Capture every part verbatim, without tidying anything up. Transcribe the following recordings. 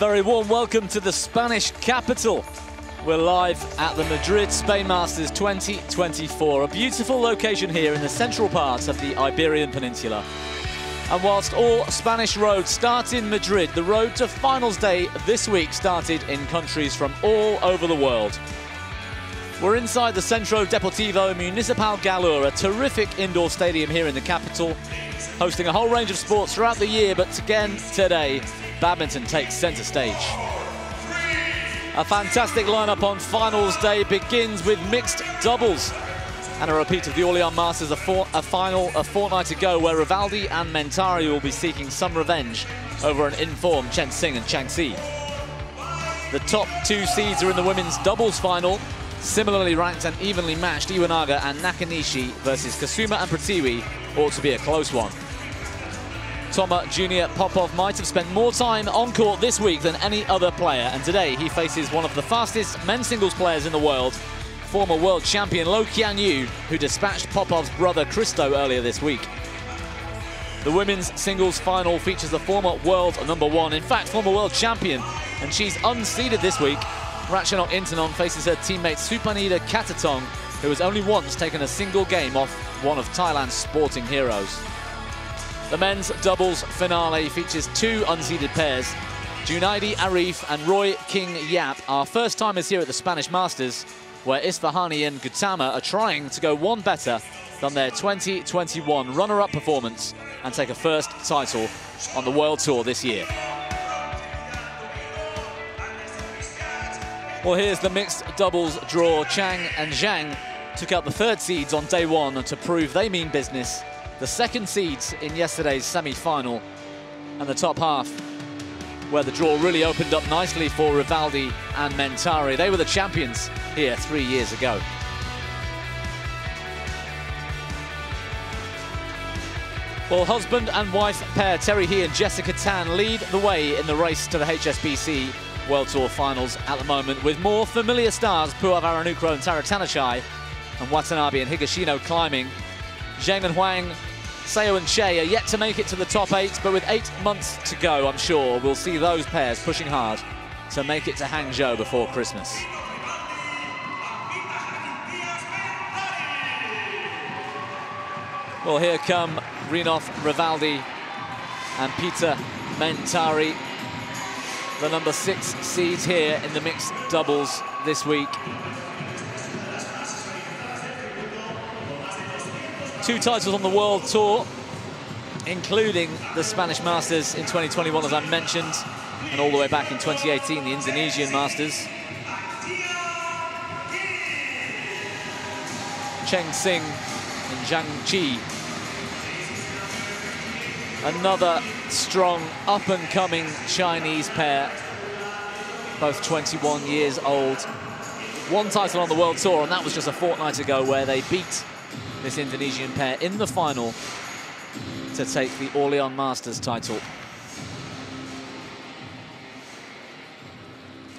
very warm welcome to the Spanish capital. We're live at the Madrid Spain Masters twenty twenty-four, a beautiful location here in the central part of the Iberian Peninsula. And whilst all Spanish roads start in Madrid, the road to finals day this week started in countries from all over the world. We're inside the Centro Deportivo Municipal Galo, a terrific indoor stadium here in the capital, hosting a whole range of sports throughout the year, but again today, badminton takes centre stage. A fantastic lineup on finals day begins with mixed doubles, and a repeat of the Orleans Masters a, for a final a fortnight ago, where Rivaldy and Mentari will be seeking some revenge over an informed Cheng Xing and Zhang Chi. The top two seeds are in the women's doubles final, similarly ranked and evenly matched. Iwanaga and Nakanishi versus Kusuma and Prithvi ought to be a close one. Toma Junior Popov might have spent more time on court this week than any other player, and today he faces one of the fastest men's singles players in the world, former world champion Lo Kian Yu, who dispatched Popov's brother Christo earlier this week. The women's singles final features the former world number one, in fact former world champion, and she's unseeded this week. Ratchanok Intanon faces her teammate Supanida Katatong, who has only once taken a single game off one of Thailand's sporting heroes. The men's doubles finale features two unseeded pairs. Junaidi Arif and Roy King Yap are first timers here at the Spanish Masters, where Isfahani and Gutama are trying to go one better than their twenty twenty-one runner-up performance and take a first title on the World Tour this year. Well, here's the mixed doubles draw. Chang and Zhang took out the third seeds on day one to prove they mean business, the second seeds in yesterday's semi-final, and the top half, where the draw really opened up nicely for Rivaldy and Mentari. They were the champions here three years ago. Well, husband and wife pair Terry Hee and Jessica Tan lead the way in the race to the H S B C World Tour Finals at the moment, with more familiar stars Puavaranukro and Taratanachai, and Watanabe and Higashino climbing. Zheng and Huang, Seo and Shea are yet to make it to the top eight, but with eight months to go, I'm sure we'll see those pairs pushing hard to make it to Hangzhou before Christmas. Well, here come Rinov Rivaldy and Pitha Mentari, the number six seeds here in the mixed doubles this week. Two titles on the World Tour, including the Spanish Masters in twenty twenty-one, as I mentioned, and all the way back in twenty eighteen, the Indonesian Masters. Cheng Xing and Zhang Chi. Another strong up-and-coming Chinese pair, both twenty-one years old. One title on the World Tour, and that was just a fortnight ago, where they beat this Indonesian pair in the final to take the Orleans Masters title.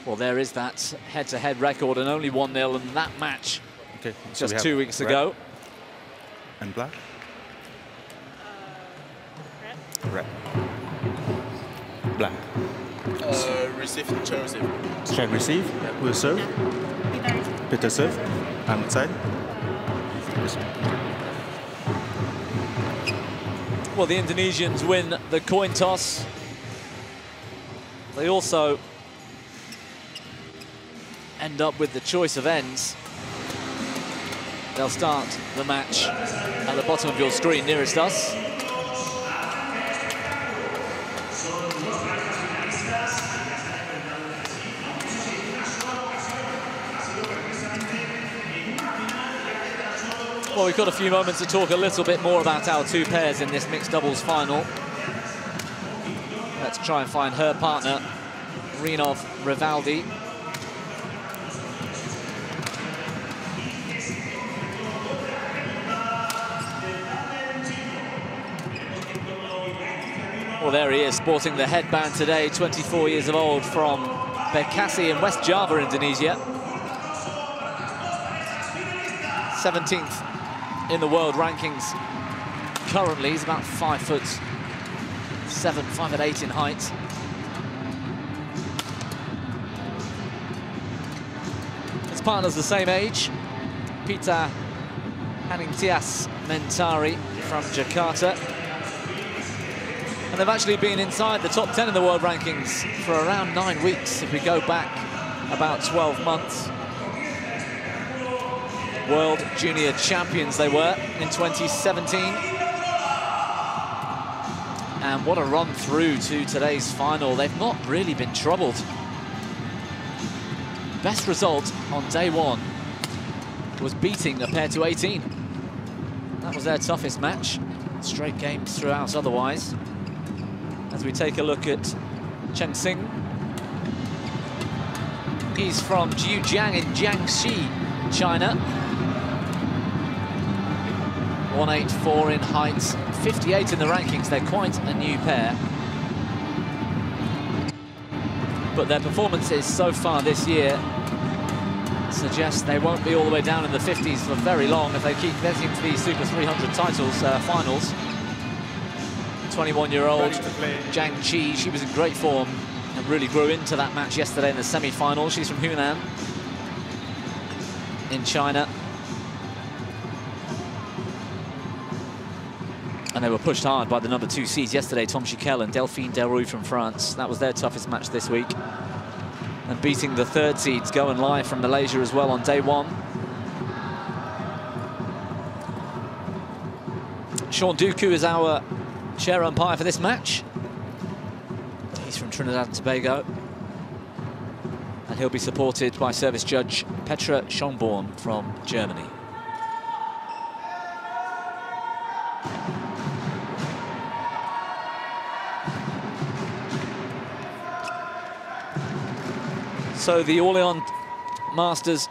Well, there is that head-to-head record, and only one nil in that match, okay, so just two weeks ago. And black? Red. Black. Uh, receive, chain receive. Chain receive, yeah. Will serve. Yeah. Peter serve, I'm outside. Well, the Indonesians win the coin toss. They also end up with the choice of ends. They'll start the match at the bottom of your screen nearest us. Well, we've got a few moments to talk a little bit more about our two pairs in this mixed doubles final. Let's try and find her partner, Rinov Rivaldy. Well, there he is, sporting the headband today, twenty-four years of old, from Bekasi in West Java, Indonesia. seventeenth in the world rankings currently. He's about five foot seven, five foot eight in height. his partner's the same age. Pitha Haningtyas Mentari from Jakarta. And they've actually been inside the top ten in the world rankings for around nine weeks, if we go back about twelve months. World Junior Champions they were in twenty seventeen. And what a run through to today's final. They've not really been troubled. Best result on day one was beating the pair to eighteen. That was their toughest match. Straight games throughout otherwise. As we take a look at Cheng Xing. He's from Jiujiang in Jiangxi, China. one eighty-four in height, fifty-eight in the rankings. They're quite a new pair. But their performances so far this year suggest they won't be all the way down in the fifties for very long if they keep getting to these Super three hundred titles, uh, finals. twenty-one-year-old Zhang Chi, she was in great form and really grew into that match yesterday in the semi-final. She's from Hunan in China. And they were pushed hard by the number two seeds yesterday, Tom Chiquel and Delphine Delroux from France. That was their toughest match this week. And beating the third seeds, Go and Lai from Malaysia as well on day one. Sean Duku is our chair umpire for this match. He's from Trinidad and Tobago. And he'll be supported by service judge Petra Schönborn from Germany. So the Orleans Masters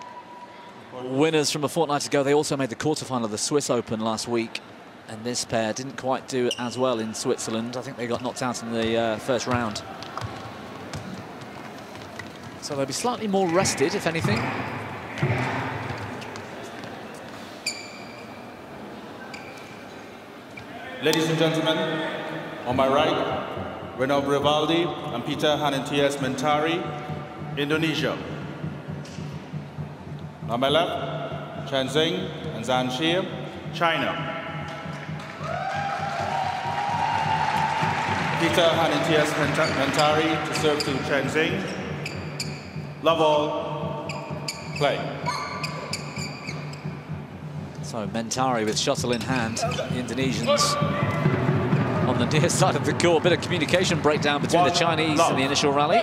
winners from a fortnight ago, they also made the quarterfinal of the Swiss Open last week. And this pair didn't quite do as well in Switzerland. I think they got knocked out in the uh, first round. So they'll be slightly more rested, if anything. Ladies and gentlemen, on my right, Rinov Rivaldy and Pitha Haningtyas Mentari, Indonesia. On my left, Cheng Xing and Zhang Chi, China. Pitha Haningtyas Mentari to serve to Cheng Xing. Love all, play. So Mentari with shuttle in hand, the Indonesians on the near side of the court. Bit of communication breakdown between One, the Chinese love. in the initial rally.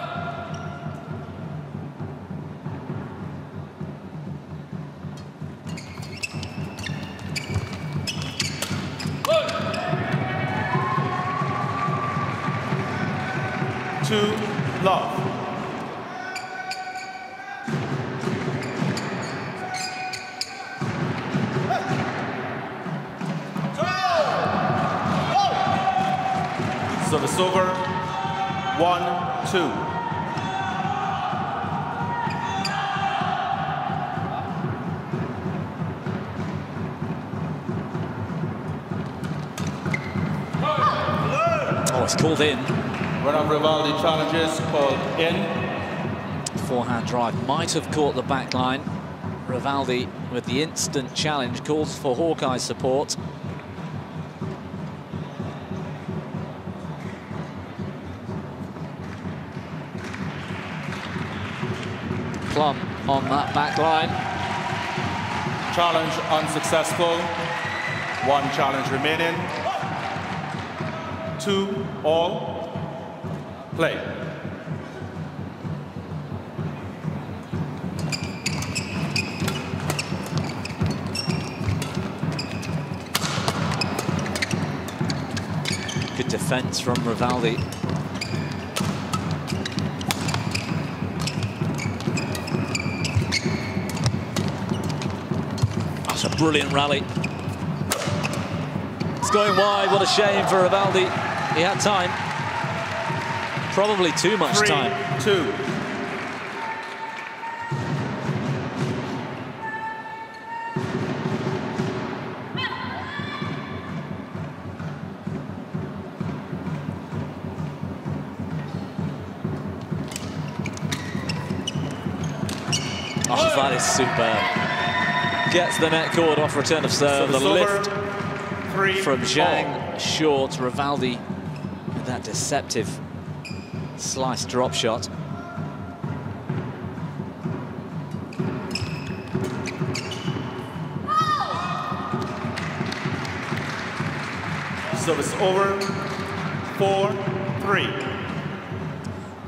In. Rinov Rivaldy challenges, called in. Forehand drive might have caught the back line. Rivaldy with the instant challenge calls for Hawkeye's support. Plum on that back line. Challenge unsuccessful. One challenge remaining. Two all, play. Good defense from Rivaldy. That's a brilliant rally. It's going wide. What a shame for Rivaldy. He had time, probably too much Three, time. Two. Oh, that is superb. Gets the net cord off return of serve. So the, the lift three, from Zhang short. Rivaldy with that deceptive slice drop shot. Service over, four, three.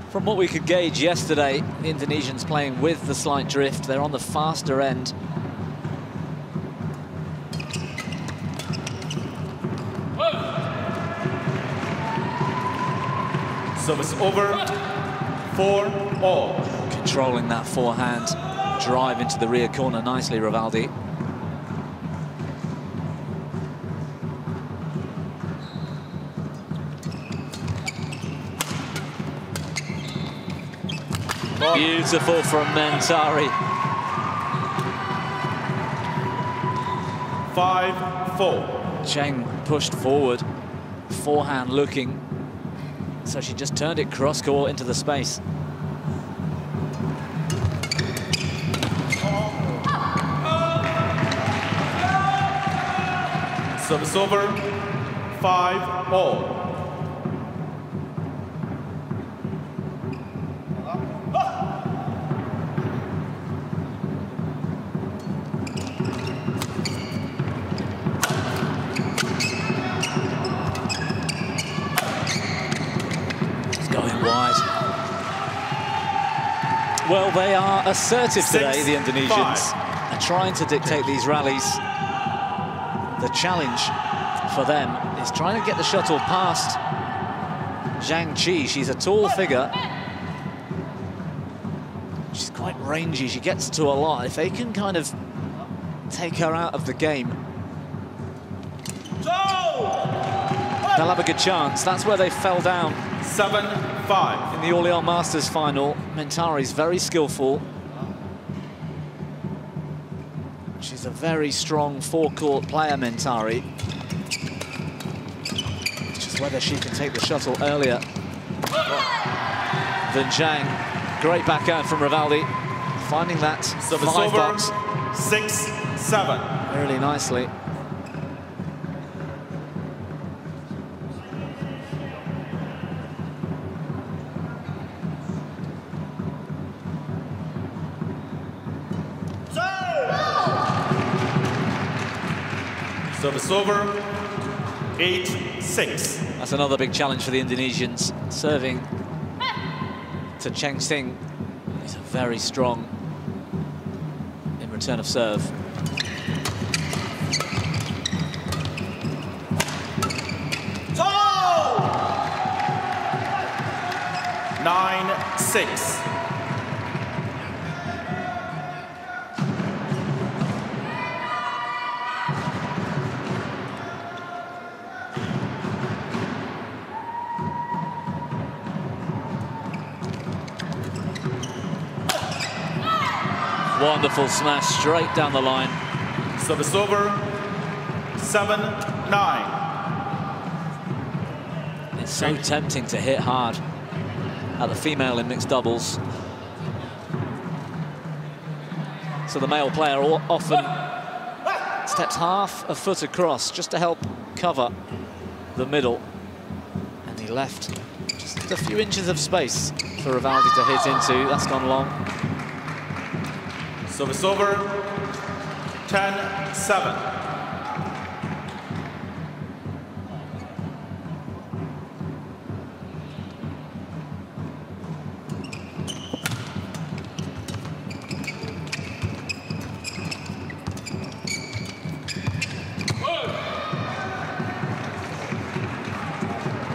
From what we could gauge yesterday, the Indonesians playing with the slight drift. They're on the faster end. Service over, four, all. Controlling that forehand. Drive into the rear corner nicely, Rivaldy. Beautiful from Mentari. five four. Cheng pushed forward, forehand looking. So she just turned it cross-court into the space. Service over, five all. Well, they are assertive today, Six, the Indonesians, five. and trying to dictate these rallies. The challenge for them is trying to get the shuttle past Zhang Chi. She's a tall figure. She's quite rangy. She gets to a lot. If they can kind of take her out of the game, they'll have a good chance. That's where they fell down. seven five. In the Orleans Masters final, Mentari's very skillful. She's a very strong forecourt player, Mentari. It's just whether she can take the shuttle earlier than Zhang. Great backhand from Rivaldy, finding that Service five over. box. six seven. Really nicely. Service over, eight six. That's another big challenge for the Indonesians. Serving to Cheng Xing. He's a very strong in return of serve. Oh! nine six. Wonderful smash straight down the line. Service over, seven nine. It's so tempting to hit hard at the female in mixed doubles. So the male player often steps half a foot across just to help cover the middle. And he left just a few inches of space for Rivaldy to hit into. That's gone long. Service over, ten seven.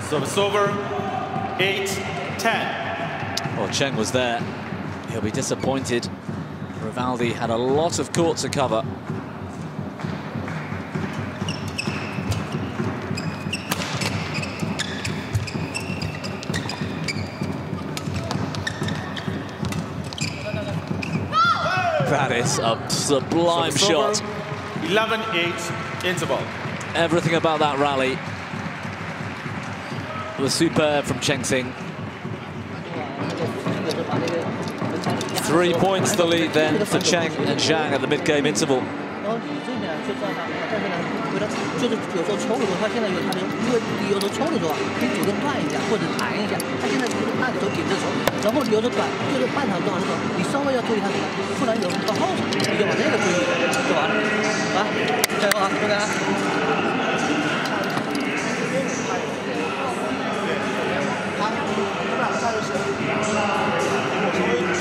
Service over, eight ten. Well, Cheng was there. He'll be disappointed. Rivaldy had a lot of court to cover. No! That is a sublime so shot. eleven eight interval. Everything about that rally was superb from Cheng Xing. Three points the lead then for Cheng and Zhang at the mid-game interval.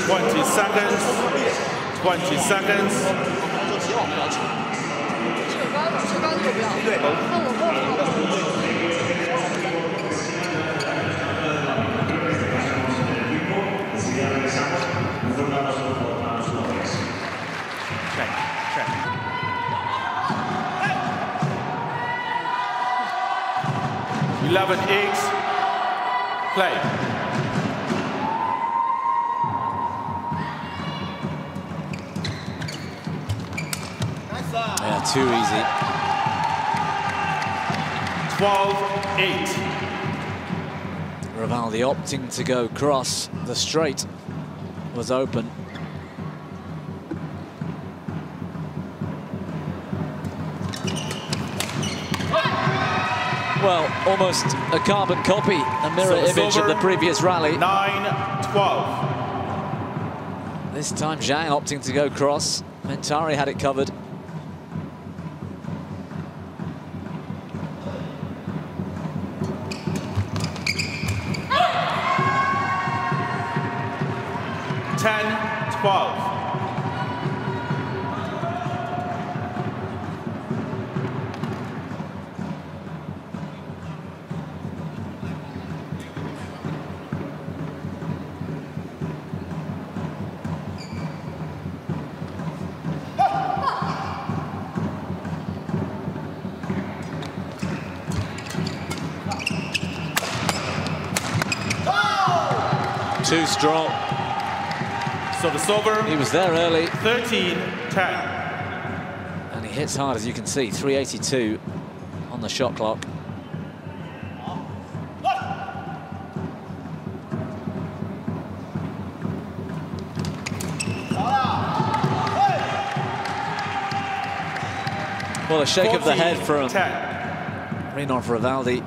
twenty seconds, twenty seconds. eleven eggs. Play. Yeah, too easy. twelve eight. Rivaldy opting to go cross. The straight was open. Well, almost a carbon copy, a mirror so image of the previous rally. nine twelve. This time Zhang opting to go cross. Mentari had it covered. Too strong. So the sober. He was there early. thirteen ten. And he hits hard, as you can see. three eighty-two on the shot clock. Well, a shake of the head from Rinov Rivaldy.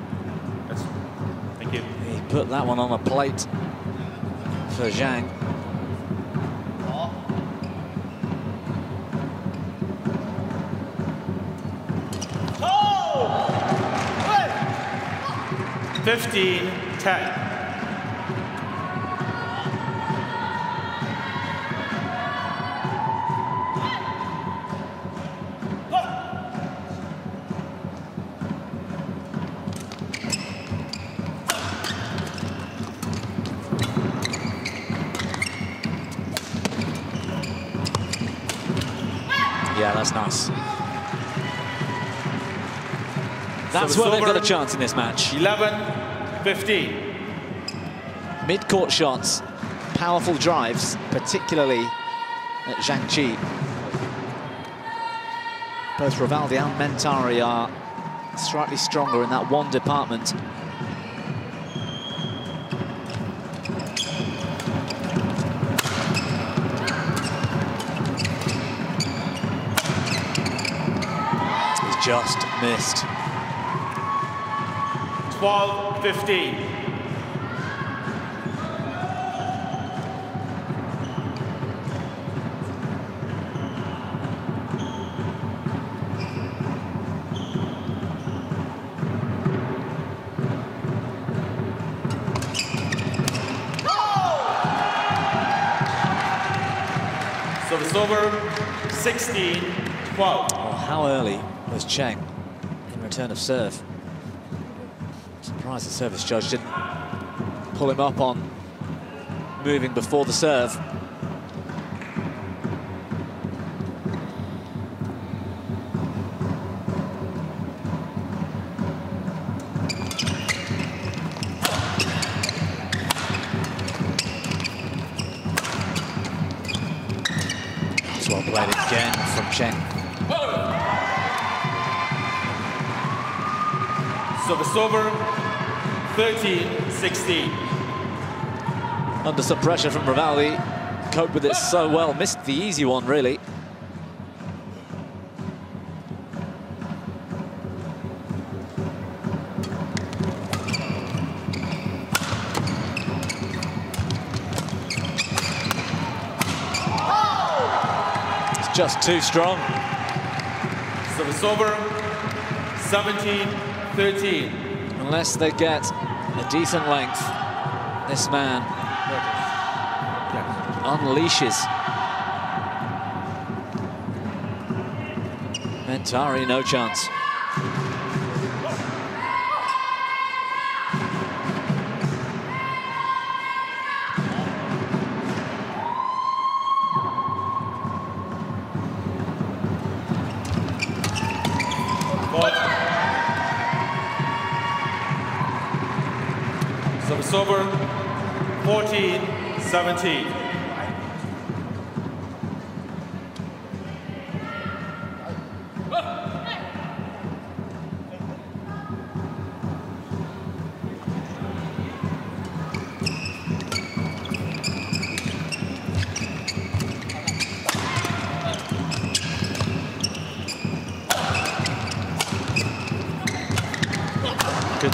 Thank you. He put that one on a plate. For Zhang. Oh! fifteen ten. Nice. That's so where they've got a chance in this match. eleven fifteen. Mid-court shots, powerful drives, particularly at Zhang Chi. Both Rivaldy and Mentari are slightly stronger in that one department. Just missed. twelve fifteen. Oh! So it's over. sixteen twelve. Well, how early was Cheng in return of serve? Surprised the service judge didn't pull him up on moving before the serve. That's well played again from Cheng. So the sober, thirteen sixteen. Under some pressure from Rivaldy, cope with it so well. Missed the easy one, really. It's just too strong. Service over, seventeen thirteen. Unless they get a decent length, this man unleashes. Mentari, no chance. Service over, fourteen seventeen.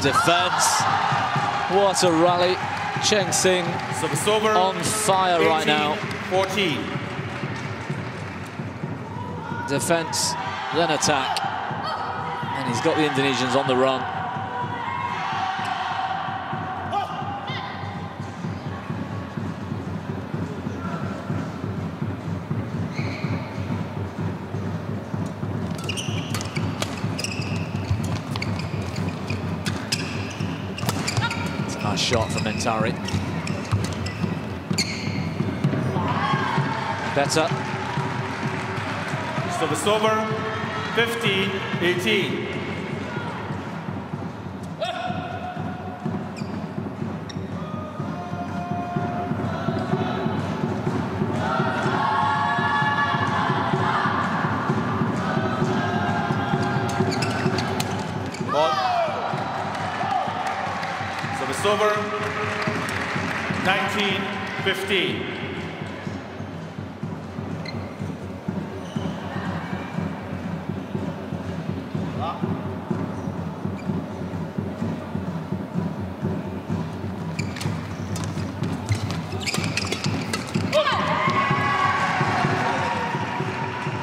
Defense. What a rally. Cheng Xing on fire right now. fourteen. Defense, then attack. And he's got the Indonesians on the run. Shot for Mentari. Better. Service over, fifteen eighteen. nineteen fifteen.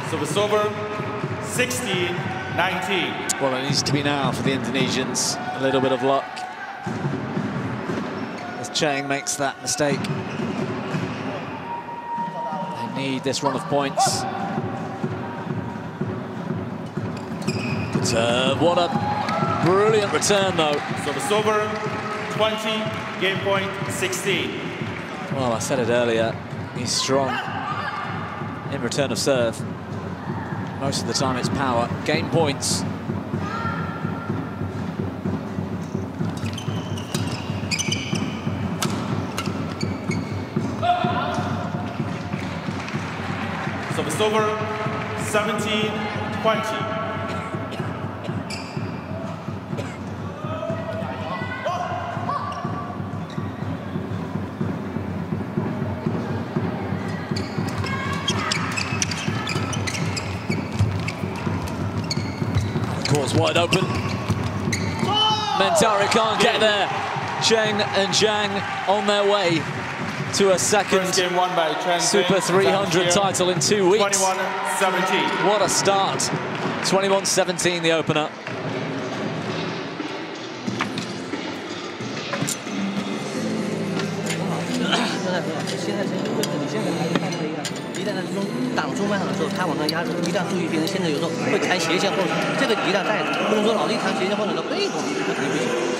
Service over, sixteen nineteen. Well, it needs to be now for the Indonesians. A little bit of luck. Cheng makes that mistake. They need this run of points. Good serve. What a brilliant return, though. Service over, twenty, game point, sixteen. Well, I said it earlier. He's strong in return of serve. Most of the time, it's power. Game points. Over, seventeen twenty. Course wide open. Oh! Mentari can't yeah. get there. Cheng and Zhang on their way to a second game won by Super three hundred title in two weeks. twenty-one seventeen. What a start. twenty-one seventeen, the opener.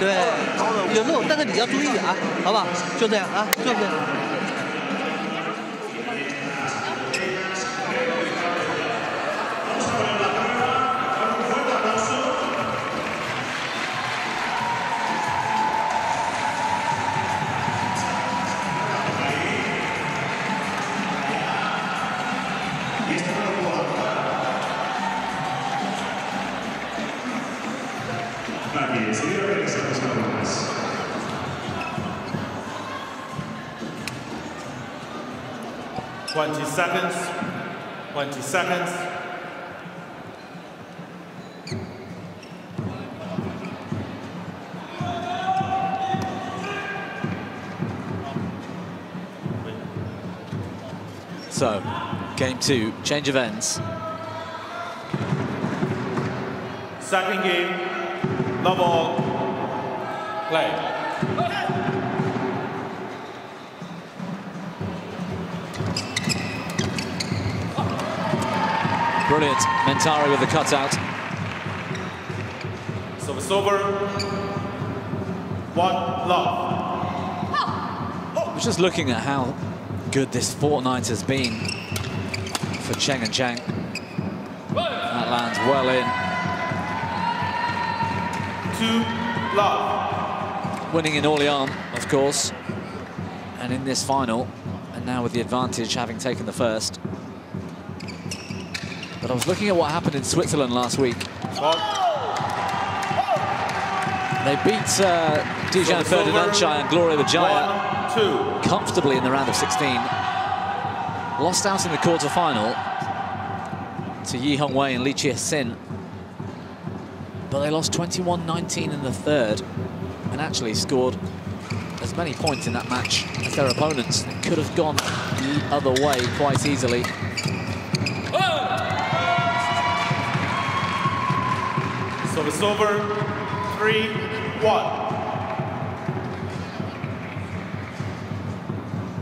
对，有那种，但是你要注意啊，好不好？就这样啊，就这样。twenty seconds, twenty seconds. So, game two, change of ends. Second game, no ball, play. Brilliant, Mentari with the cutout. So it's over. One love. Oh. We're just looking at how good this fortnight has been for Cheng and Cheng. That lands well in. Two love. Winning in Orleans, of course, and in this final, and now with the advantage having taken the first. But I was looking at what happened in Switzerland last week. Oh. They beat uh, Dijan so Therdanchai and Gloria Vijaya comfortably in the round of sixteen. Lost out in the quarterfinal to Yi Hongwei and Li Chih-sin. But they lost twenty-one nineteen in the third and actually scored as many points in that match as their opponents. It could have gone the other way quite easily. So it's over, three one.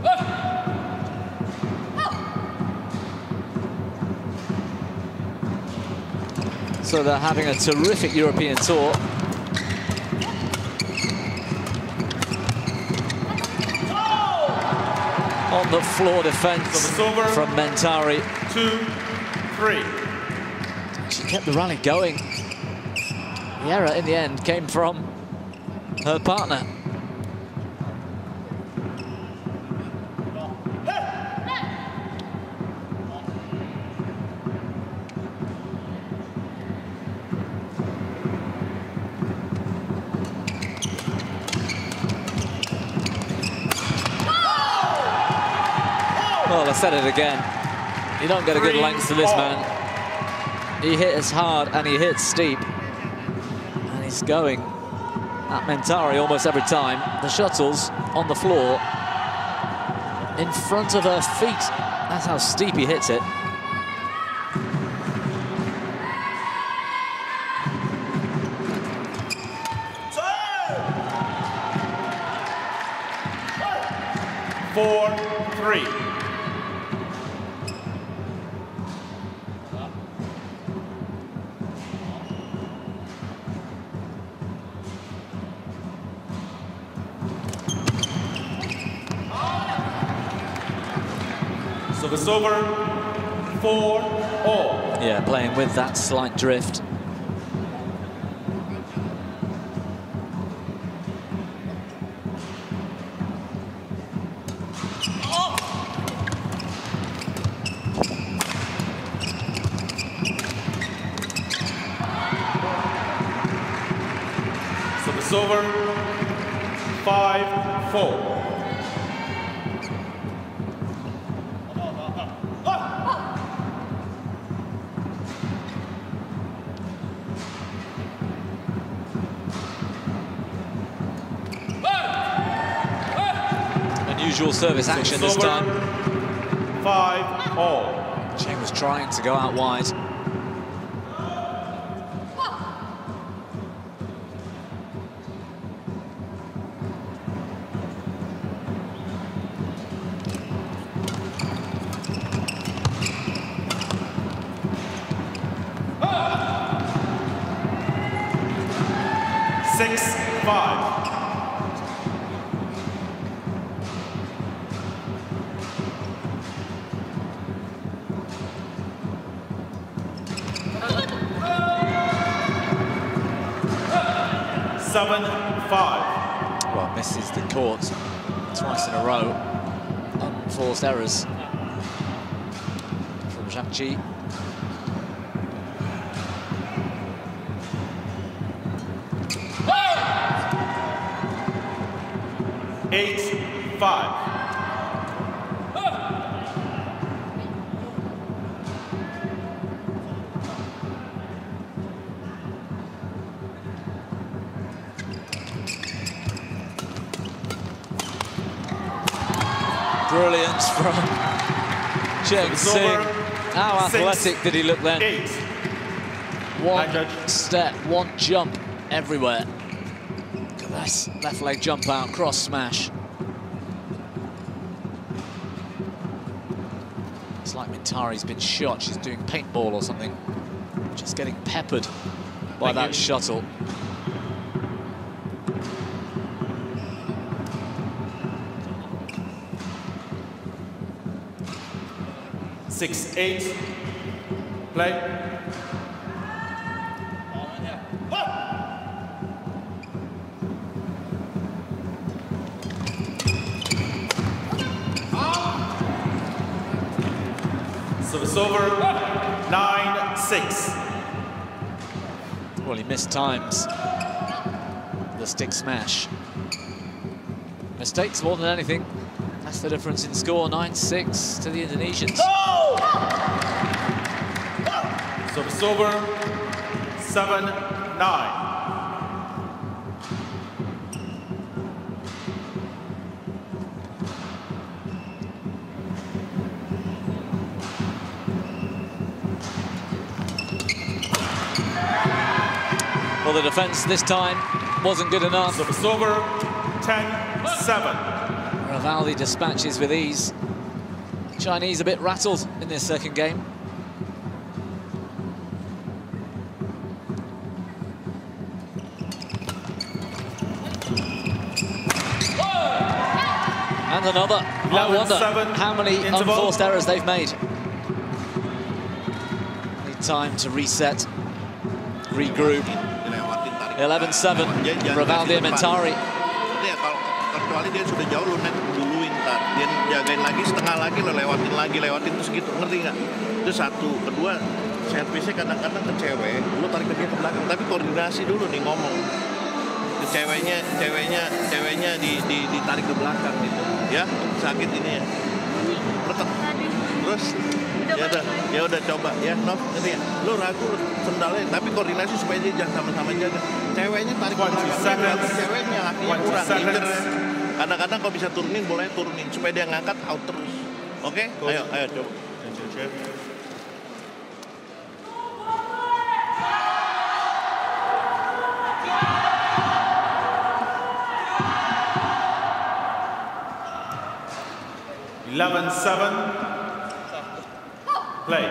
Oh. So they're having a terrific European tour. Oh. On the floor defense so over, from Mentari. two three. She kept the rally going. The error in the end came from her partner. Well, I said it again. You don't get a good length to this man. He hits hard and he hits steep. He's going at Mentari almost every time. The shuttle's on the floor in front of her feet. That's how steep he hits it. four three. It's over, four all. Yeah, playing with that slight drift. Oh. So it's over, five four. Service action this time. Five all. Cheng was trying to go out wide. Six. five. Seven, five. Well, misses the court twice in a row. Unforced errors from Zhang Chi. Eight, five. Brilliance from Cheng Xing. How athletic six, did he look then? Eight. One step, one jump everywhere. Look at this. Left leg jump out, cross smash. It's like Mentari's been shot. She's doing paintball or something. Just getting peppered by Thank that you. shuttle. Six, eight, play. Service over, nine, six. Well, he missed times. The stick smash. Mistakes more than anything. That's the difference in score, nine six to the Indonesians. Oh! So it's over, seven nine. Well, the defense this time wasn't good enough. So it's over, ten seven. Rivaldy dispatches with ease. Chinese a bit rattled in this second game. Whoa! And another. I wonder how many interval. unforced errors they've made. Need time to reset, regroup. eleven seven, Rivaldy and Mentari. Kecuali dia sudah jauh lu net duluin tar, dia jagain lagi setengah lagi lo lewatin lagi lewatin terus gitu, ngerti nggak? Itu satu, kedua servisnya kadang-kadang ke cewek, lu tarik ke dia ke belakang, tapi koordinasi dulu nih ngomong. Ke ceweknya, ceweknya, ceweknya di di ditarik ke belakang gitu, ya sakit ini ya. Retek. Terus ya udah, ya udah coba ya, Nov, ngerti ya? Lu ragu sendalnya, tapi koordinasi supaya dia jangan sama-sama jaga. Ceweknya tarik ke belakang, ceweknya lakinya kurang inter. Kadang-kadang kalau bisa turunin, boleh turunin supaya dia ngangkat out terus. Oke? Ayo, ayo coba. eleven seven. Play.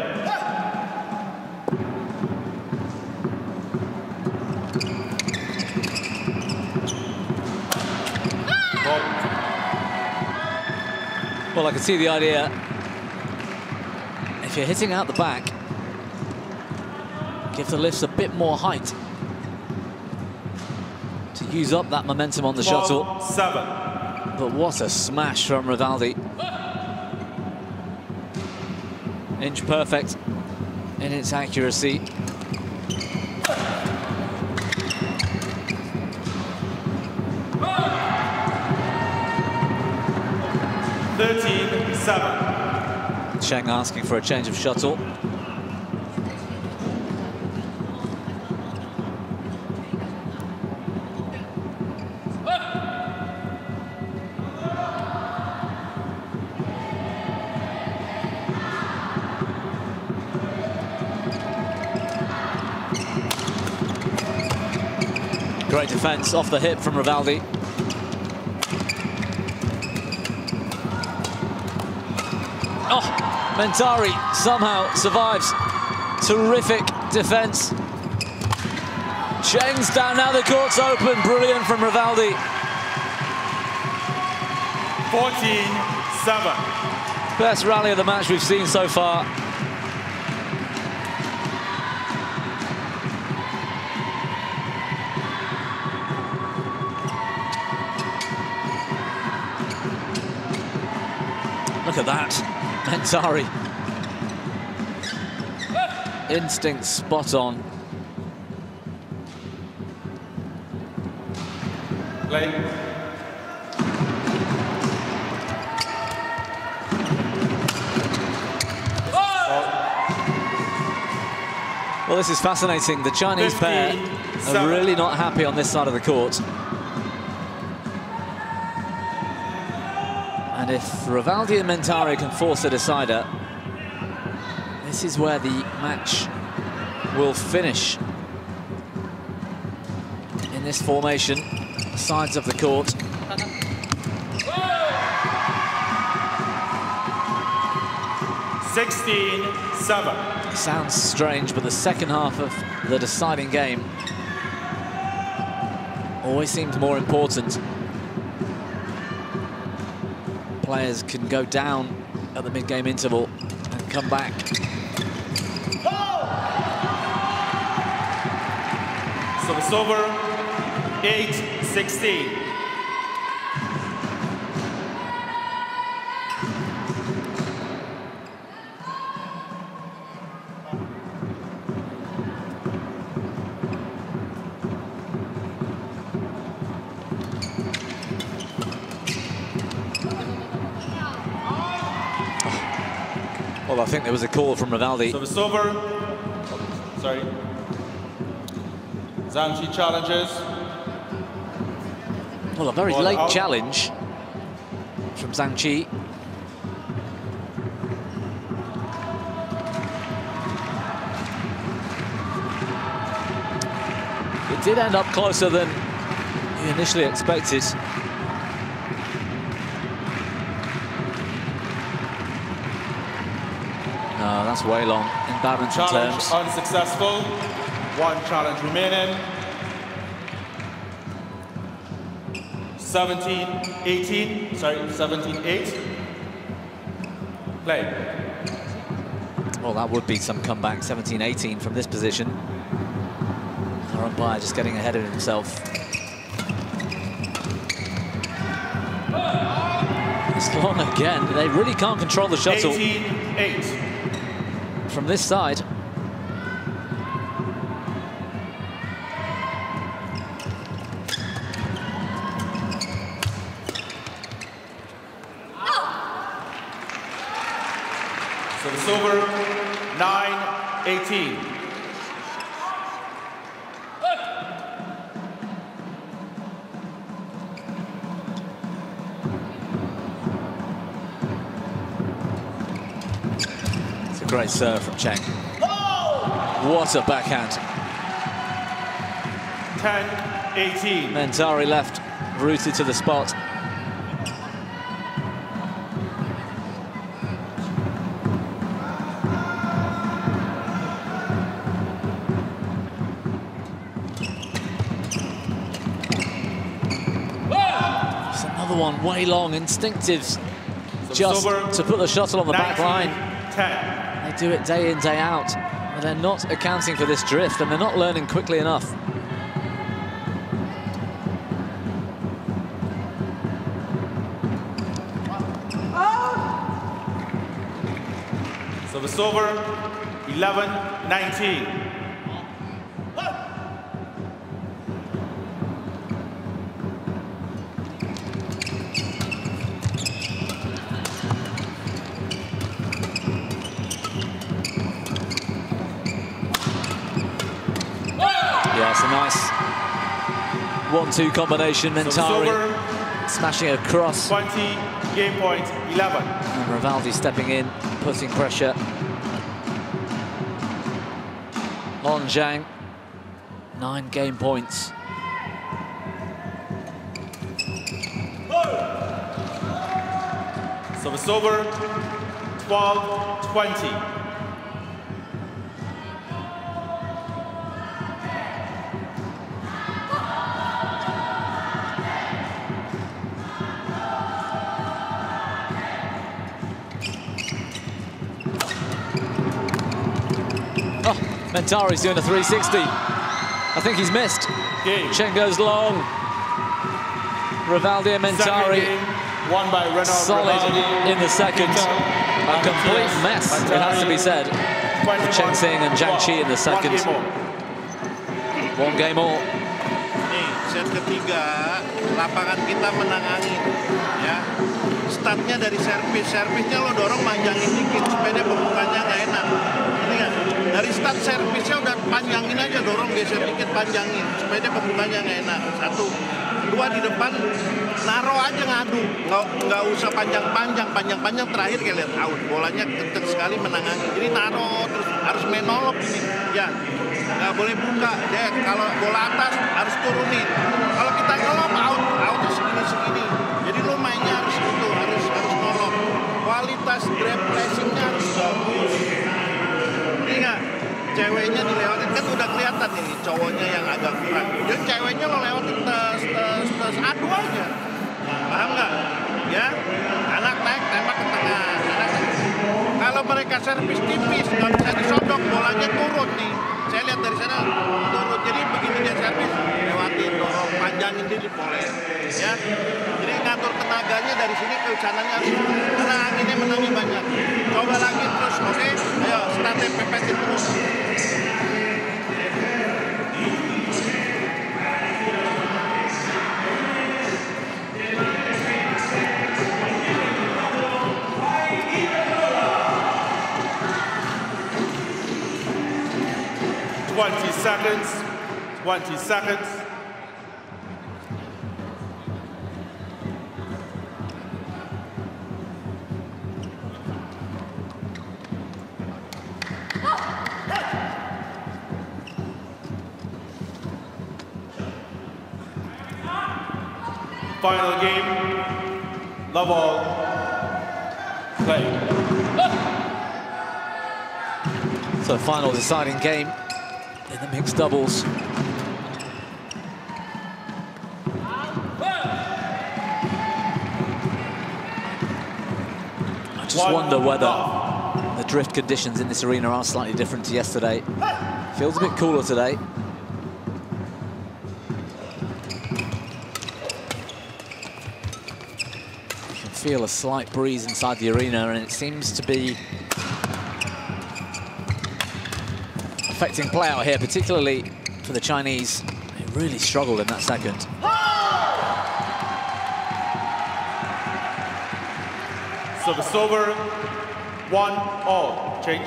Well, I can see the idea. If you're hitting out the back, give the lifts a bit more height to use up that momentum on the shuttle. Seven. But what a smash from Rivaldy. Inch perfect in its accuracy. thirteen seven. Cheng asking for a change of shuttle. Great defense off the hip from Rivaldy. Mentari somehow survives. Terrific defense. Cheng's down now, the court's open. Brilliant from Rivaldy. fourteen seven. Best rally of the match we've seen so far. Look at that, Mentari. Instinct spot on. Late. Oh! Well, this is fascinating. The Chinese pair are really not happy on this side of the court. And if Rivaldy and Mentari can force a decider, this is where the match will finish. In this formation, sides of the court. sixteen seven. Sounds strange, but the second half of the deciding game always seemed more important. Players can go down at the mid-game interval and come back. Oh! So it's over, eight sixteen. I think there was a call from Rivaldy. So it's over. Oh, sorry. Zhang Chi challenges. Well, a very Ball late out. challenge from Zhang Chi. It did end up closer than he initially expected. No, that's way long in badminton terms. Challenge unsuccessful. One challenge remaining. seventeen eighteen. Sorry, seventeen eight. Play. Well, that would be some comeback. seventeen eighteen from this position. Our umpire just getting ahead of himself. It's long again. They really can't control the shuttle. eighteen eight. From this side. Oh. So it's over, nine eighteen. Great serve from Cheng. Oh! What a backhand. ten eighteen. Mentari left, rooted to the spot. Oh! It's another one way long, instinctives. So just sober. To put the shuttle on the back line. ten. They do it day in, day out, and they're not accounting for this drift, and they're not learning quickly enough. So it's over, eleven nineteen. one two combination. Mentari smashing across. twenty, game point, eleven. And Rivaldy stepping in, putting pressure on Zhang. Nine game points. So it's over, twelve twenty. Oh, Mentari's doing a three sixty. I think he's missed. Game. Cheng goes long. Rivaldy and Mentari. One by Rinov solid Rivaldy. In the second. Pitha, a complete mess, Mentari, it has to be said. Cheng Xing and Zhang Chi in the second. One game all. Set ketiga, lapangan kita menangangin, ya. Startnya dari servis, servisnya lo dorong panjangin dikit supaya dia pemukanya nggak enak. Ini kan, dari start servisnya udah panjangin aja, dorong geser dikit panjangin supaya dia pemukanya nggak enak. Satu, dua di depan, naro aja ngadu, nggak nggak usah panjang-panjang, panjang-panjang terakhir kayak lihat out, bolanya kenceng sekali menangani. Jadi naro terus harus menolong ini, ya. Nggak boleh buka, deh. Kalau bola atas harus turunin. Kalau kita ngelop out, out segini-segini. Jadi lo mainnya harus itu, harus harus ngelop. Kualitas grab pressingnya harus bagus. Ini nggak, ceweknya dilewatin kan udah kelihatan ini cowoknya yang agak kurang. Jadi ceweknya lo lewatin tes tes tes adu aja, paham nggak? Ya, anak naik tembak ke tengah. Anak naik. Kalau mereka servis tipis, nggak bisa disodok, bolanya turun nih. Saya lihat dari sana turun, jadi begitu dia servis lewati dorong panjangin diri boleh, ya. Jadi ngatur tenaganya dari sini ke sananya karena anginnya menangnya banyak. Coba lagi terus, oke? Okay? Ayo, start pepetin terus. twenty seconds, twenty seconds. Final game, love all, play. So final deciding game. In the mixed doubles. I just One, wonder whether oh. the drift conditions in this arena are slightly different to yesterday. Feels a bit cooler today. You can feel a slight breeze inside the arena, and it seems to be affecting play out here, particularly for the Chinese, who really struggled in that second. So the silver, one all, change.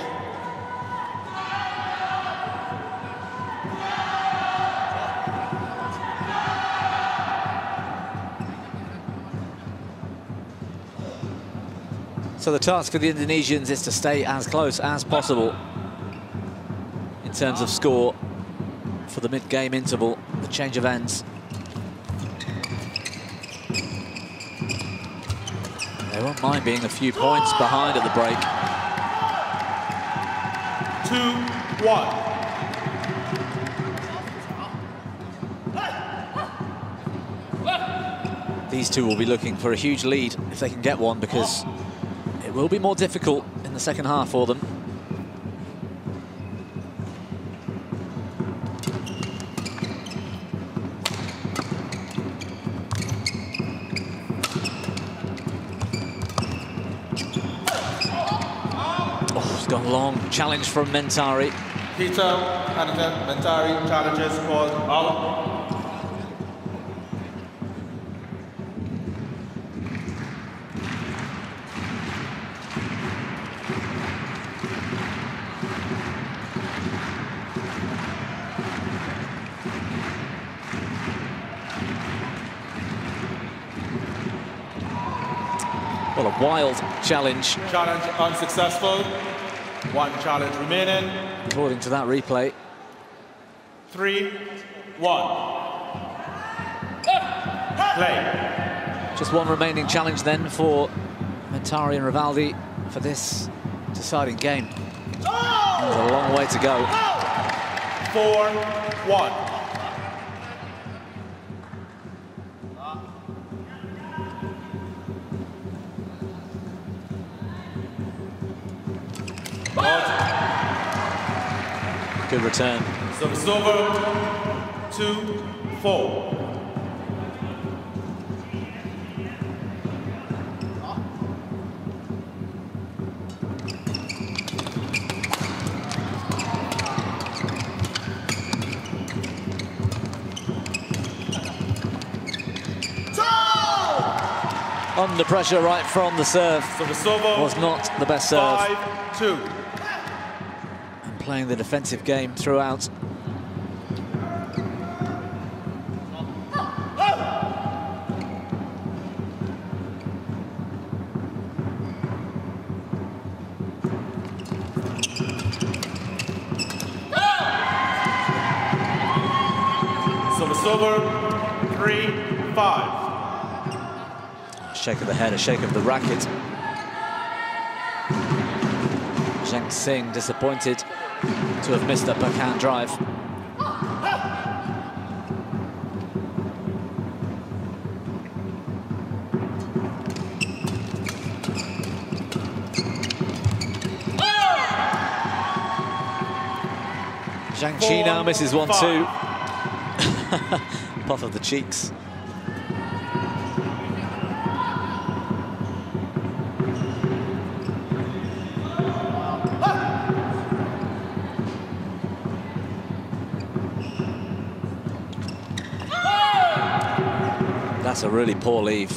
So the task for the Indonesians is to stay as close as possible. In terms of score for the mid-game interval, the change of ends. They won't mind being a few points behind at the break. Two, one. These two will be looking for a huge lead if they can get one, because it will be more difficult in the second half for them. Long challenge from Mentari. Pitha Haningtyas Mentari challenges for all. Well, a wild challenge. Challenge unsuccessful. One challenge remaining. According to that replay. Three, one. Play. Just one remaining challenge then for Mentari and Rivaldy for this deciding game. Oh! There's a long way to go. Four, one. Good return. So it's over. Two, four. Under pressure right from the serve. So the servo was not the best serve. Five, two. And playing the defensive game throughout. Shake of the head, a shake of the racket. Cheng Xing disappointed to have missed a backhand drive. Zhang Chi now misses one, two. Puff of the cheeks. That's a really poor leave.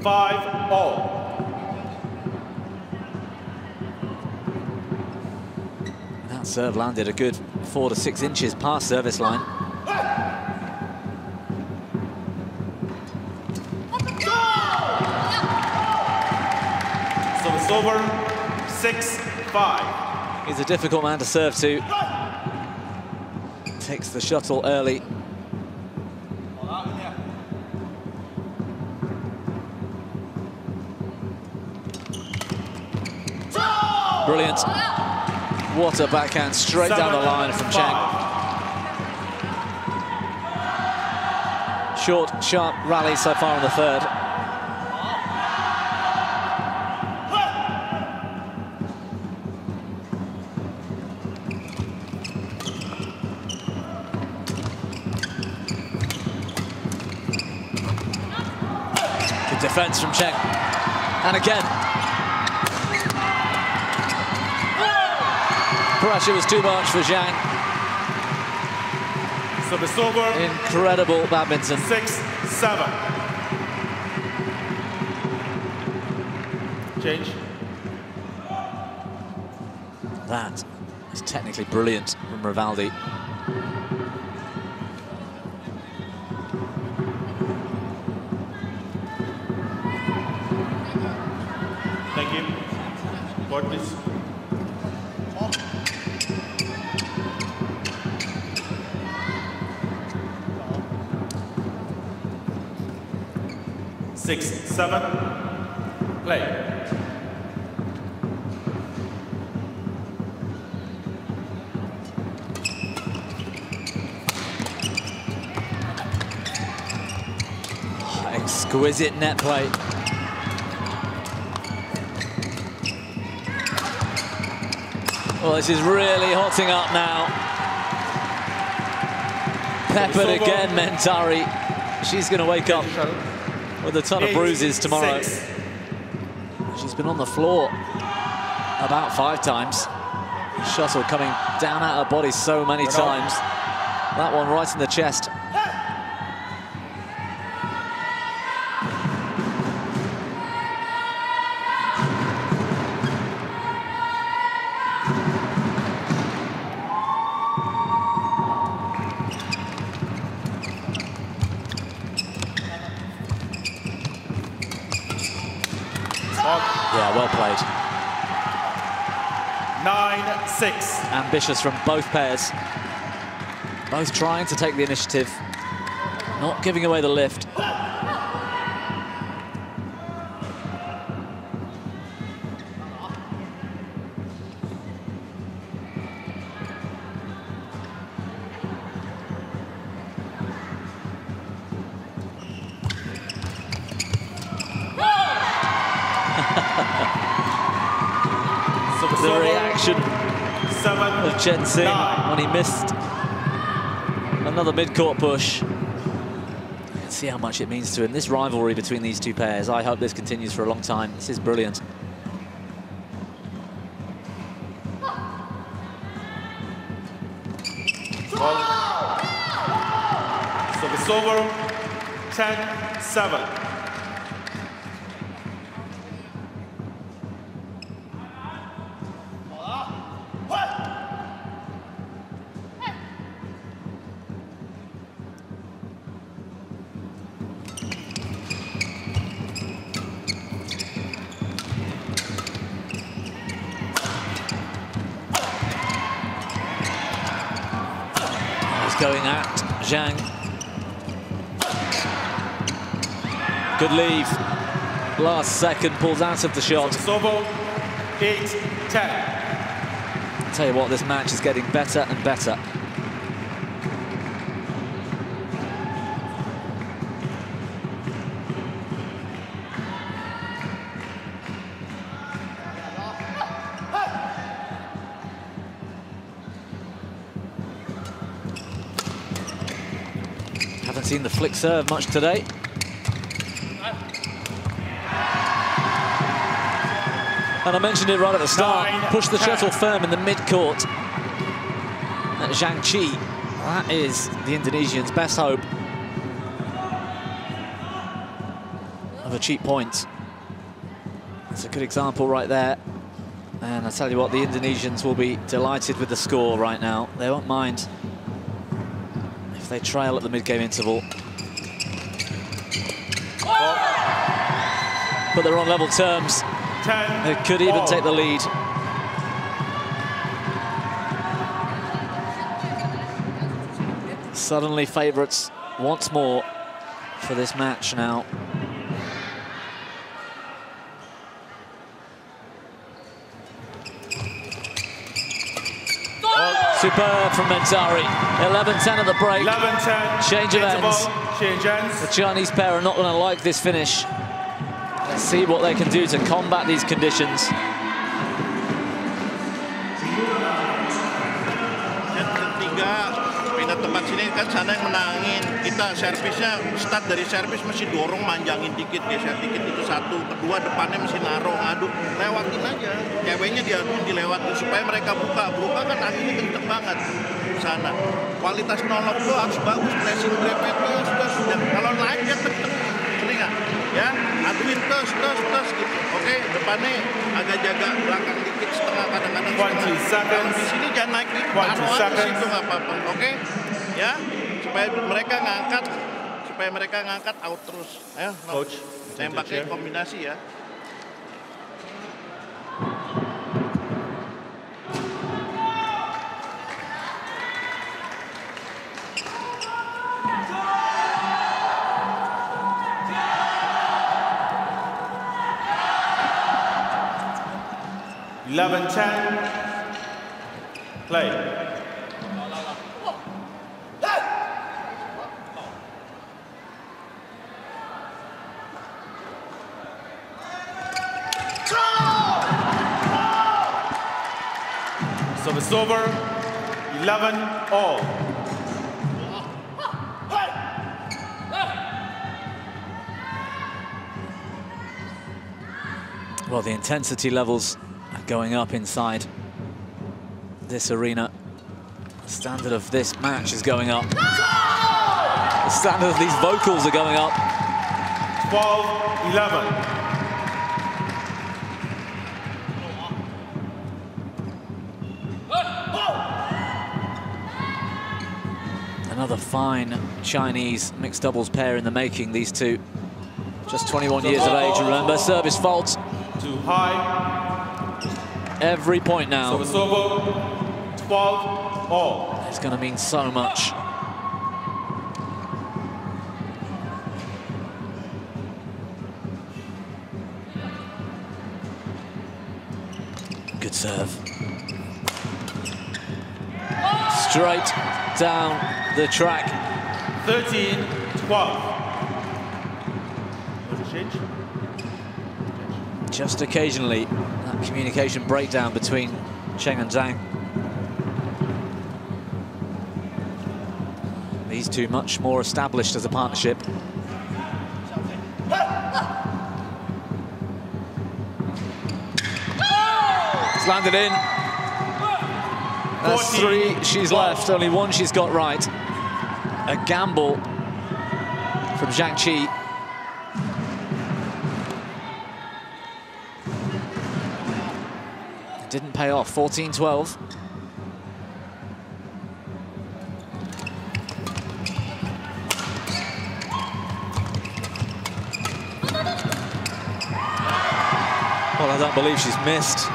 Five all. That serve landed a good four to six inches past service line. So it's over. Six, five. He's a difficult man to serve to. Takes the shuttle early. Brilliant. What a backhand straight Seven, down the line from Cheng. Short, sharp rally so far in the third. Good defense from Cheng. And again. Pressure was too much for Zhang. So it's over. Incredible badminton. Six, seven. Change. That is technically brilliant from Rivaldy. Thank you. What is? Six, seven, play. Oh, exquisite net play. Well, this is really hotting up now. Peppered again, Mentari. She's going to wake up with a ton of bruises tomorrow. Six. She's been on the floor about five times. Shuttle coming down at her body so many Rinov. times. That one right in the chest. Six. Ambitious from both pairs. Both trying to take the initiative, not giving away the lift. The reaction seven, of Cheng Xing nine. When he missed another mid-court push. Let's see how much it means to him. This rivalry between these two pairs, I hope this continues for a long time. This is brilliant. Oh. So it's over, ten seven. Going at Zhang. Good leave. Last second, pulls out of the shot. Sobo, eight, ten. I'll tell you what, this match is getting better and better. Seen the flick serve much today. And I mentioned it right at the start. Nine, Push the ten. Shuttle firm in the mid-court. That Zhang Chi, that is the Indonesian's best hope of a cheap point. That's a good example right there. And I tell you what, the Indonesians will be delighted with the score right now. They won't mind. They trail at the mid-game interval. Oh. But they're on level terms. Ten, they could even oh. take the lead. Suddenly favourites once more for this match now. Superb from Mentari. eleven ten at the break. eleven ten. Change of ends. Change ends. The Chinese pair are not going to like this finish. Let's see what they can do to combat these conditions. Sana menangin kita servisnya start dari servis mesti dorong manjangin dikit geser dikit itu satu kedua depannya mesti narong aduk lewatin aja ceweknya diaduin dilewatin supaya mereka buka buka kan anginnya kenceng banget sana kualitas nolok lo harus bagus pressing grepetnya sudah sudah kalau lain dia kenceng nggak ya aduin terus terus terus gitu oke depannya agak jaga belakang dikit setengah kadang-kadang di sini jangan naik di situ nggak apa-apa oke ya supaya mereka ngangkat supaya mereka ngangkat out terus ayo coach tembaknya kombinasi ya eleven ten play. So it's over, eleven all. Well, the intensity levels are going up inside this arena. The standard of this match is going up. No! The standard of these vocals are going up. twelve eleven. Another fine Chinese mixed doubles pair in the making, these two. Just twenty-one years of age, remember, service fault. Too high. Every point now. Service over, twelve all. It's going to mean so much. Good serve. Straight down the track. thirteen twelve. Just occasionally, that communication breakdown between Cheng and Zhang. These two much more established as a partnership. It's landed in. That's three she's left, only one she's got right. A gamble from Zhang Chi. Didn't pay off, fourteen twelve. Well, I don't believe she's missed.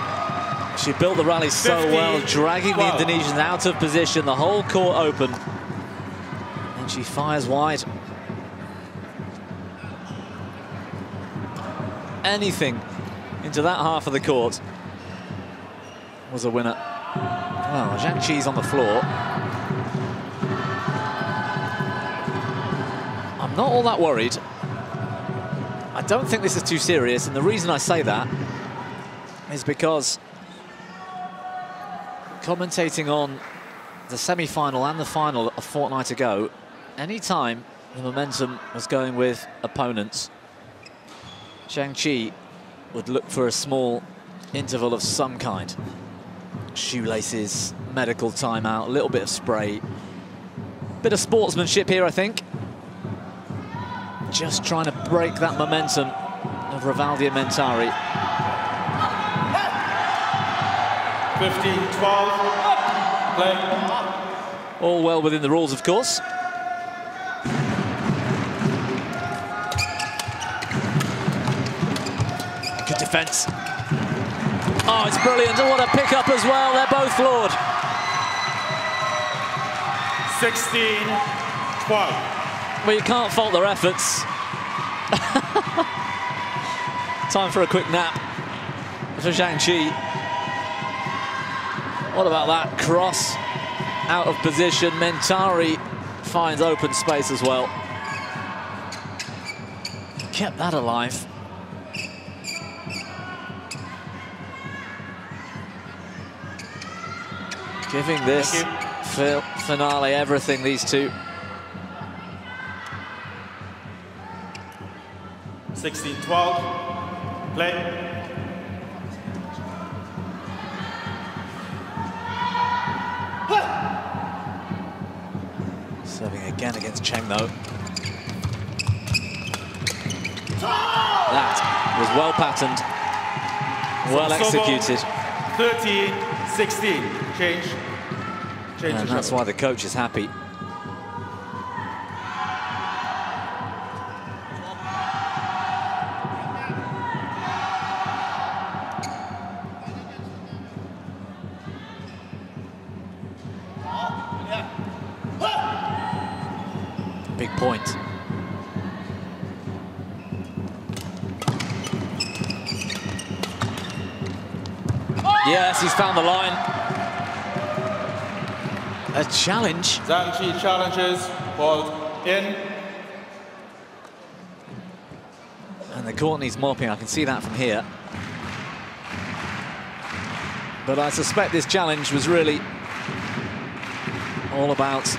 She built the rally so well, dragging the Indonesians out of position, the whole court open. And she fires wide. Anything into that half of the court was a winner. Well, Zhang Chi's on the floor. I'm not all that worried. I don't think this is too serious, and the reason I say that is because commentating on the semi-final and the final a fortnight ago, any time the momentum was going with opponents, Zhang Chi would look for a small interval of some kind. Shoelaces, medical timeout, a little bit of spray. Bit of sportsmanship here, I think. Just trying to break that momentum of Rivaldy and Mentari. fifteen twelve, play. All well within the rules, of course. Good defense. Oh, it's brilliant, and what a pick-up as well, they're both floored. sixteen twelve. Well, you can't fault their efforts. Time for a quick nap for Zhang Chi. What about that cross? Out of position, Mentari finds open space as well. Kept that alive. Giving this finale everything, these two. sixteen twelve, play. Serving again against Cheng, though. That was well patterned, well executed. thirteen sixteen. Change. Change and that's why the coach is happy. Big point. Yes, he's found the line. A challenge. Zhang Chi challenges, ball in. And the court needs mopping, I can see that from here. But I suspect this challenge was really all about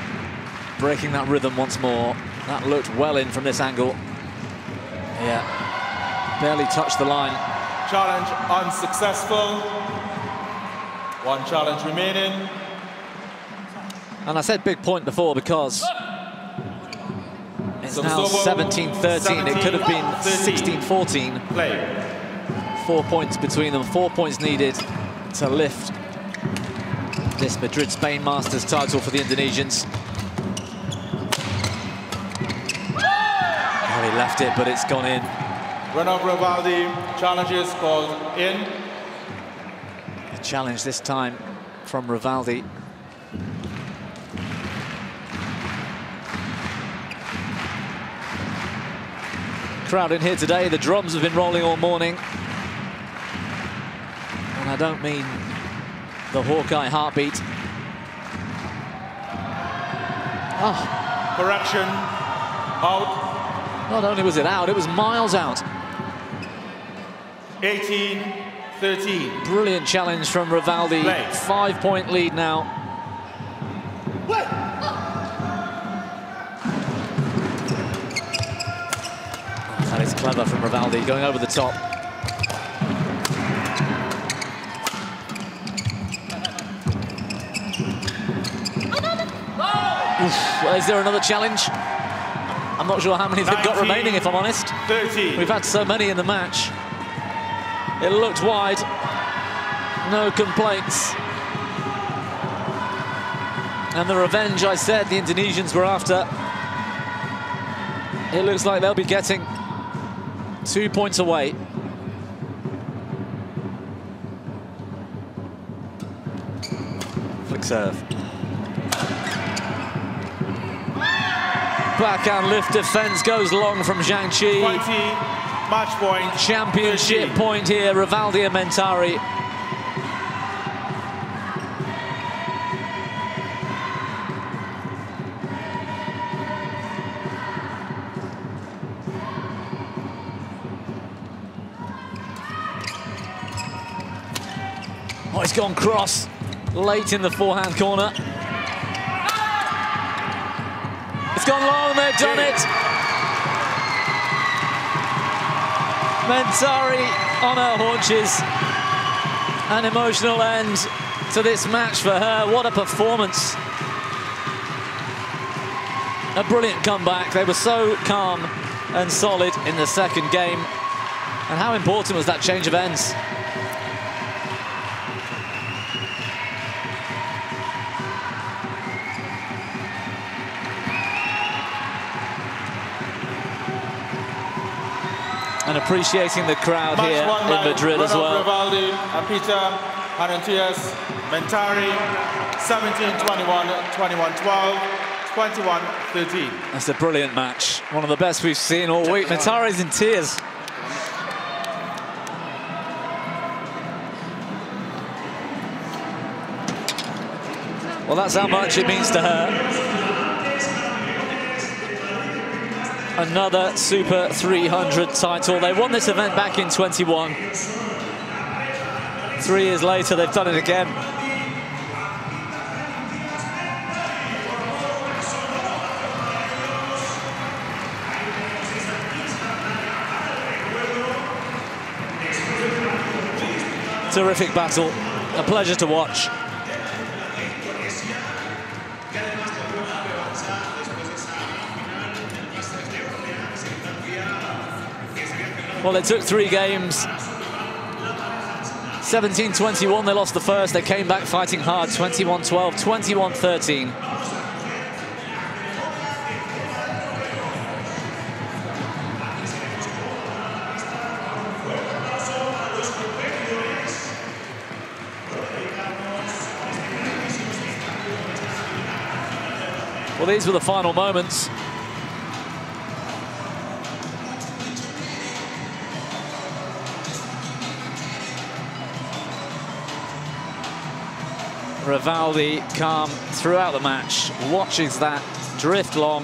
breaking that rhythm once more. That looked well in from this angle. Yeah, barely touched the line. Challenge unsuccessful. One challenge remaining. And I said big point before because it's now seventeen thirteen. It could have been sixteen fourteen. Four points between them. Four points needed to lift this Madrid Spain Masters title for the Indonesians. Well, he left it, but it's gone in. Rinov Rivaldy challenges called in. A challenge this time from Rivaldy. Crowd in here today, the drums have been rolling all morning. And I don't mean the Hawkeye heartbeat. Oh. Correction, out. Not only was it out, it was miles out. eighteen thirteen. Brilliant challenge from Rivaldy. Five point lead now. That is clever from Rivaldy, going over the top. Oof, well, is there another challenge? I'm not sure how many they've got remaining, if I'm honest. thirty. We've had so many in the match. It looked wide. No complaints. And the revenge, I said, the Indonesians were after. It looks like they'll be getting two points away. Flick serve. Backhand lift defense goes long from Zhang Chi. twenty, match point. Championship thirty. Point here, Rivaldy and Mentari. Oh, it's gone cross late in the forehand corner. It's gone long, they've done it. Mentari on her haunches. An emotional end to this match for her. What a performance. A brilliant comeback. They were so calm and solid in the second game. And how important was that change of ends? And appreciating the crowd match here in Madrid as well. Rivaldy, Pitha Haningtyas Mentari, seventeen twenty-one, twenty-one twelve, twenty-one thirteen. That's a brilliant match. One of the best we've seen all week. Mentari's in tears. Well, that's how much it means to her. Another Super three hundred title. They won this event back in twenty-one. Three years later, they've done it again. Terrific battle. A pleasure to watch. Well, it took three games. seventeen twenty-one, they lost the first. They came back fighting hard. twenty-one twelve, twenty-one thirteen. Well, these were the final moments. Rivaldy calm throughout the match, watches that drift long.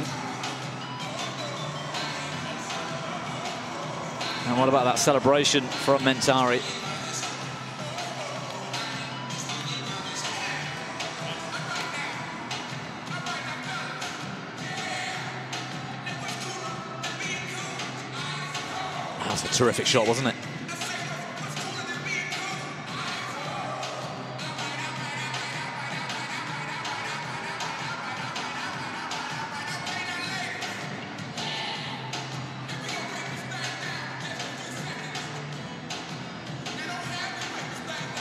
And what about that celebration from Mentari? That was a terrific shot, wasn't it?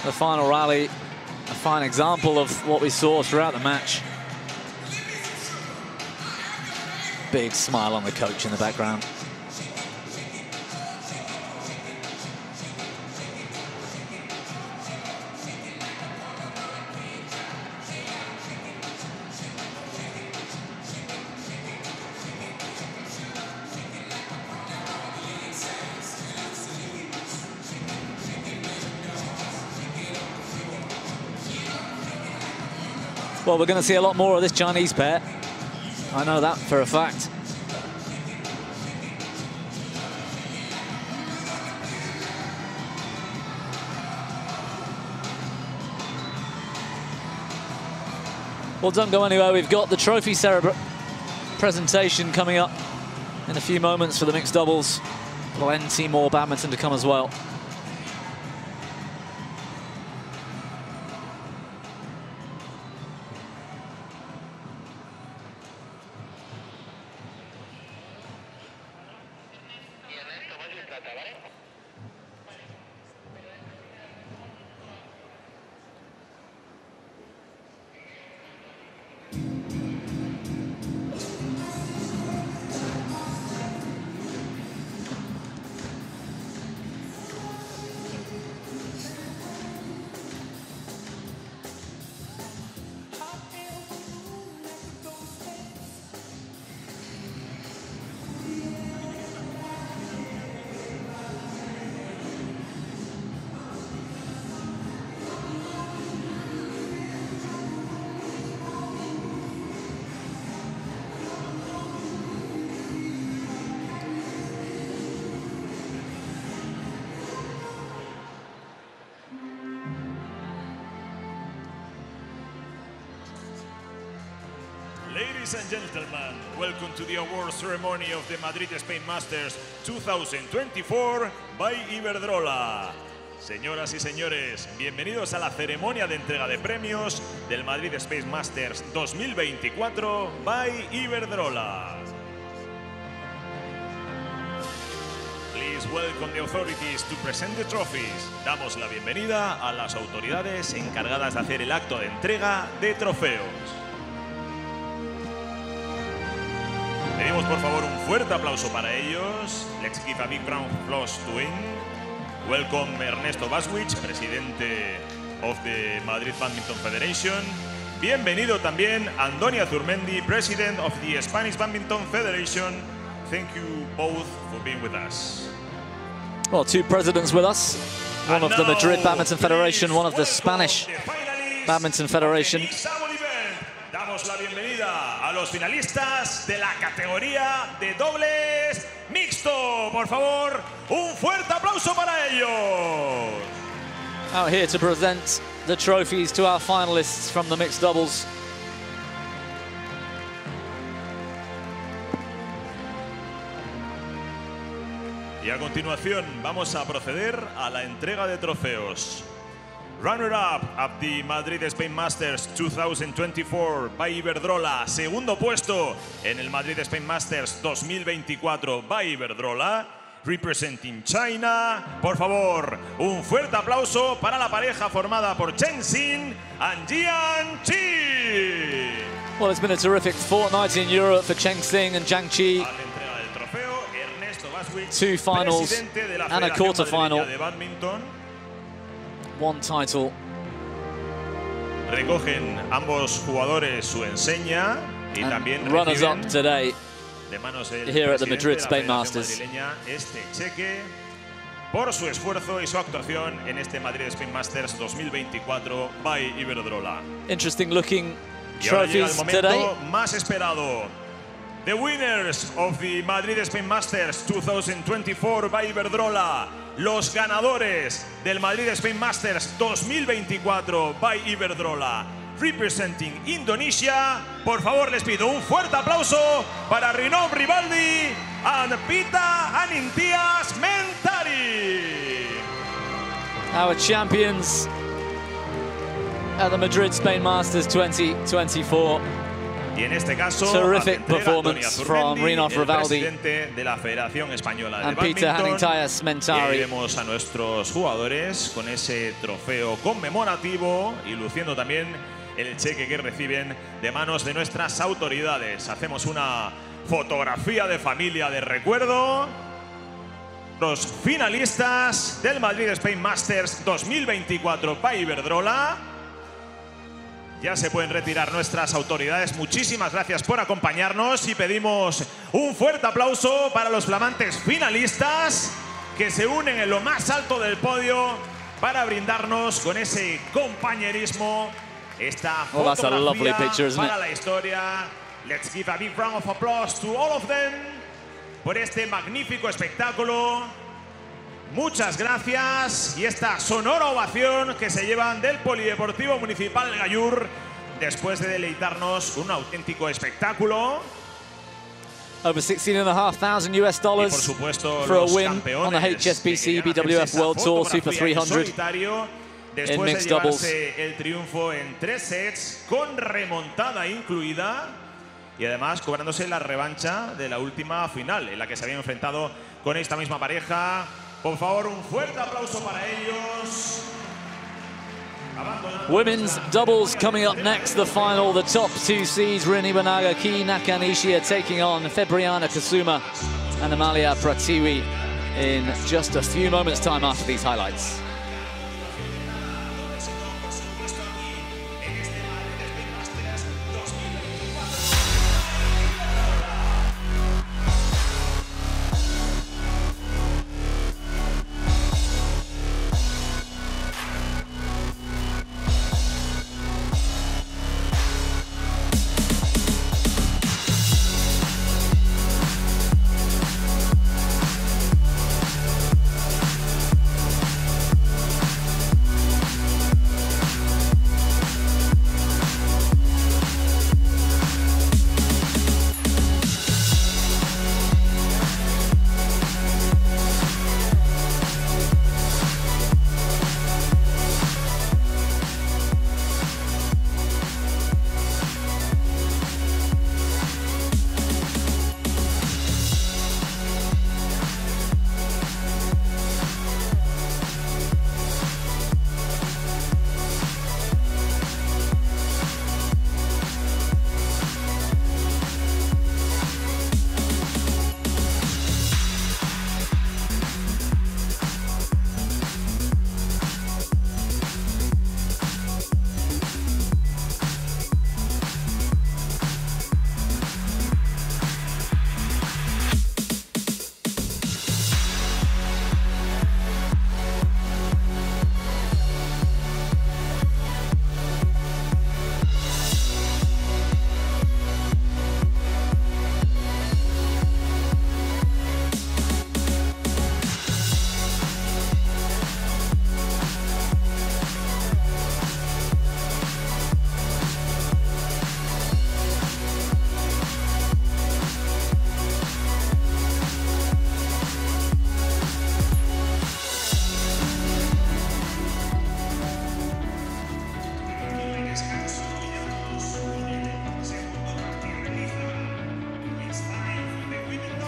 The final rally, a fine example of what we saw throughout the match. Big smile on the coach in the background. Well, we're going to see a lot more of this Chinese pair. I know that for a fact. Well, don't go anywhere. We've got the trophy presentation coming up in a few moments for the mixed doubles. Plenty more badminton to come as well. Ladies and gentlemen, welcome to the award ceremony of the Madrid Spain Masters twenty twenty-four by Iberdrola. Señoras y señores, bienvenidos a la ceremonia de entrega de premios del Madrid Spain Masters dos mil veinticuatro by Iberdrola. Please welcome the authorities to present the trophies. Damos la bienvenida a las autoridades encargadas de hacer el acto de entrega de trofeos. Pedimos por favor un fuerte aplauso para ellos. Let's give a big round of applause to him. Welcome Ernesto Baswich, presidente of the Madrid Badminton Federation. Bienvenido también Antonio Zurmendi, president of the Spanish Badminton Federation. Thank you both for being with us. Well, two presidents with us. One and of the Madrid Badminton Federation, one of the Spanish the Badminton Federation. Damos la bienvenida a los finalistas de la categoría de dobles mixto. Por favor, un fuerte aplauso para ellos. Out here to present the trophies to our finalists from the mixed doubles. Y a continuación vamos a proceder a la entrega de trofeos. Runner-up at the Madrid Spain Masters twenty twenty-four by Iberdrola. Segundo puesto en el Madrid Spain Masters dos mil veinticuatro by Iberdrola. Representing China. Por favor, un fuerte aplauso para la pareja formada por Cheng Xing and Zhang Chi. Well, it's been a terrific fortnight in Europe for Cheng Xing and Zhang Chi. Two finals and a quarterfinal. One title. Recogen ambos jugadores su enseña y and también runners up today de manos el here at the Madrid Spain Masters. Este cheque por su esfuerzo y su actuación en este Madrid Spain Masters dos mil veinticuatro by Iberdrola. Interesting looking trophies today. Más esperado. The winners of the Madrid Spain Masters twenty twenty-four by Iberdrola. Los ganadores del Madrid Spain Masters dos mil veinticuatro by Iberdrola, representing Indonesia. Por favor, les pido un fuerte aplauso para Rinov Rivaldy and Pitha Haningtyas Mentari. Our champions at the Madrid Spain Masters twenty twenty-four. Y en este caso, terrific performance from Rinov Rivaldy de la Federación Española and Pitha Haningtyas Mentari. Y vemos a nuestros jugadores con ese trofeo conmemorativo y luciendo también el cheque que reciben de manos de nuestras autoridades. Hacemos una fotografía de familia de recuerdo. Los finalistas del Madrid Spain Masters dos mil veinticuatro by Iberdrola. Ya se pueden retirar nuestras autoridades. Muchísimas gracias por acompañarnos y pedimos un fuerte aplauso para los flamantes finalistas que se unen en lo más alto del podio para brindarnos con ese compañerismo. Esta fotografía para la historia. Let's give a big round of applause to all of them por este magnífico espectáculo. Muchas gracias y esta sonora ovación que se llevan del Polideportivo Municipal Gallur después de deleitarnos un auténtico espectáculo. over sixteen thousand five hundred US dollars for a win on the H S B C B W F World Tour Super three hundred in mixed doubles. El triunfo en tres sets con remontada incluida y además cobrándose la revancha de la última final en la que se había enfrentado con esta misma pareja. Por favor, un fuerte aplauso para ellos. Women's doubles coming up next, the final. The top two seeds, Rin Iwanaga, Kie Nakanishi, are taking on Febriana Kusuma and Amalia Pratiwi in just a few moments' time after these highlights.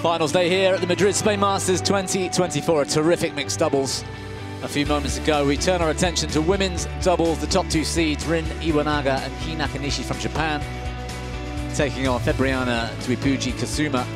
Finals day here at the Madrid Spain Masters twenty twenty-four, a terrific mixed doubles. A few moments ago, we turn our attention to women's doubles. The top two seeds, Rin Iwanaga and Kie Nakanishi from Japan, taking on Febriana Kusuma.